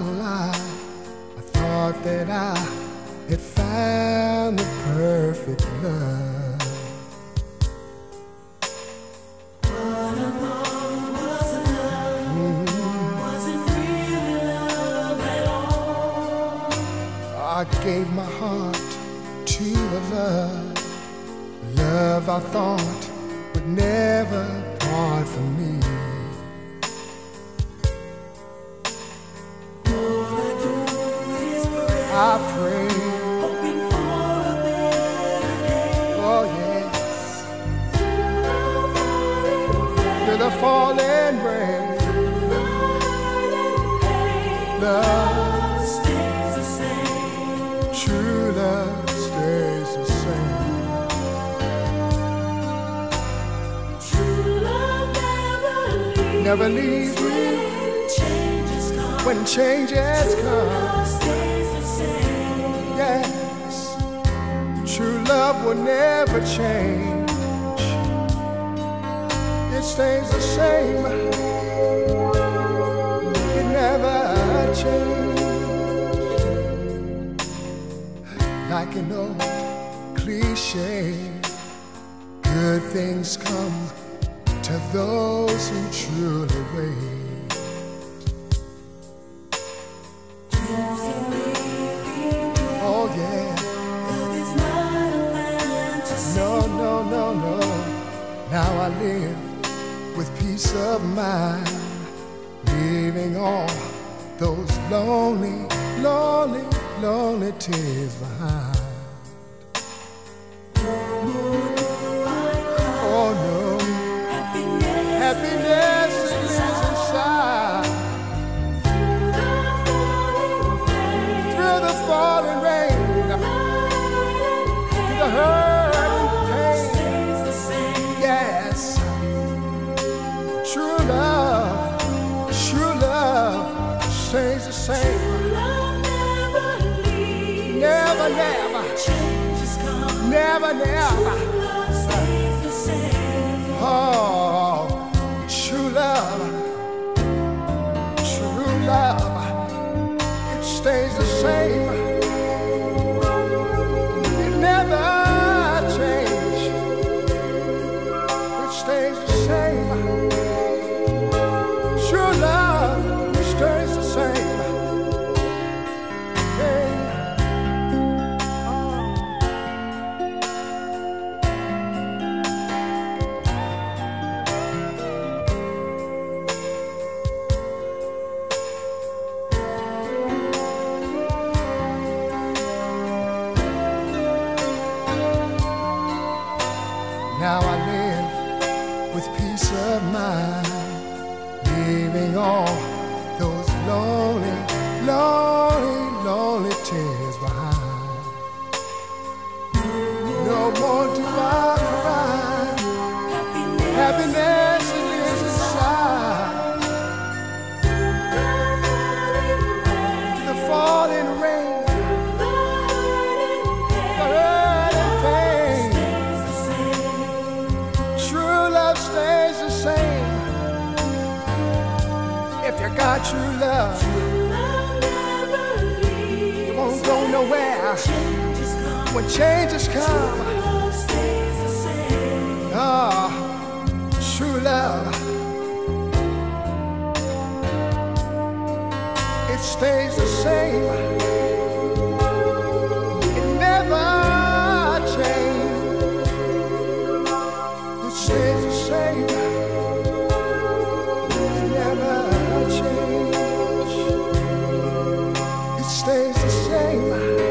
not lie, I thought that I had found the perfect love. What I thought was love wasn't real love at all. I gave my heart to a love I thought would never part from me. I pray, hoping for a better day. Oh yes, through the falling rain, through the hurting pain, love stays the same. True love stays the same. True love never leaves. Never leaves when changes come. When changes come. True love will never change. It stays the same. It never changes. Like an old cliche, good things come to those who truly wait. Now I live with peace of mind, leaving all those lonely, lonely, lonely tears behind. Oh no, happiness is inside. Through the falling rain, through the hurt. Stays the same. True love never leaves. Never, never. Changes come. Never, never. True love stays the same. Oh, true love. True love. It stays the same. It never changes. It stays the same. True love. Now I live with peace of mind, leaving all those lonely, lonely, lonely tears behind. No more do I cry. Happiness it lives inside. The falling rain. If you got true love never leaves. You won't go nowhere. When changes come, true love stays the same. Oh, true love, it stays the same. It never changes. It stays the same. Change. It stays the same.